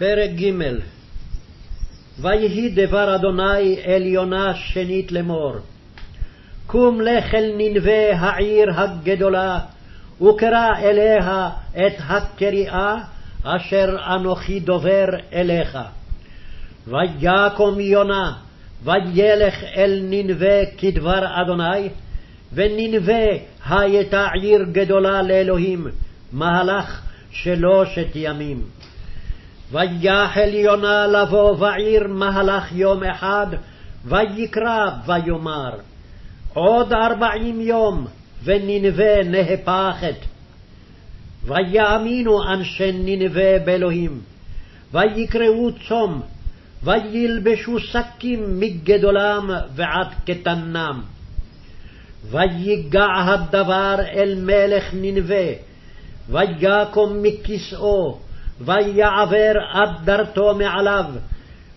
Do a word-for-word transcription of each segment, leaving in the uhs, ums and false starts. פרק ג'. ויהי דבר אדוני אל יונה שנית לאמור, קום לך אל ננבה העיר הגדולה, וקרא אליה את הקריאה אשר אנוכי דובר אליך. ויקום יונה וילך אל ננבה כדבר אדוני, וננבה הייתה עיר גדולה לאלוהים, מהלך שלושת ימים. ויחל יונה לבוא בעיר מהלך יום אחד, ויקרא ויאמר, עוד ארבעים יום וננבה נהפכת. ויאמינו אנשי ננבה באלוהים, ויקראו צום, וילבשו שקים מגדולם ועד קטנם. ויגע הדבר אל מלך ננבה, ויקום מכיסאו, ויעבר עד דרתו מעליו,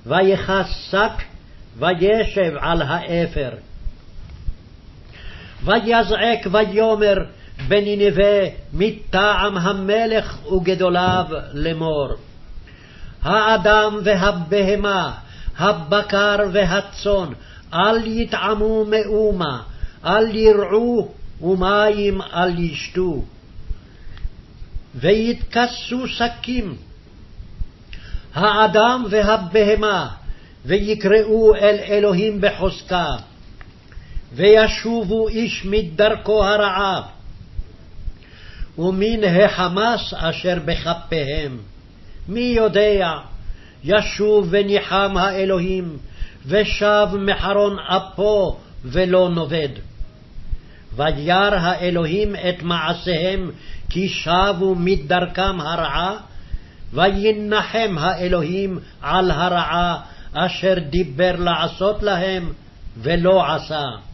ויכס שק, וישב על האפר. ויזעק ויאמר בננבה מטעם המלך וגדוליו לאמור, האדם והבהמה, הבקר והצאן, אל יטעמו מאומה, אל ירעו, ומים אל ישתו. ויתכסו שקים, האדם והבהמה, ויקראו אל אלוהים בחוזקה, וישובו איש מדרכו הרעה, ומן החמס אשר בכפיהם. מי יודע, ישוב וניחם האלוהים, ושב מחרון אפו ולא נובד. וירא האלוהים את מעשיהם, כי שבו מדרכם הרעה, וינחם האלוהים על הרעה אשר דיבר לעשות להם ולא עשה.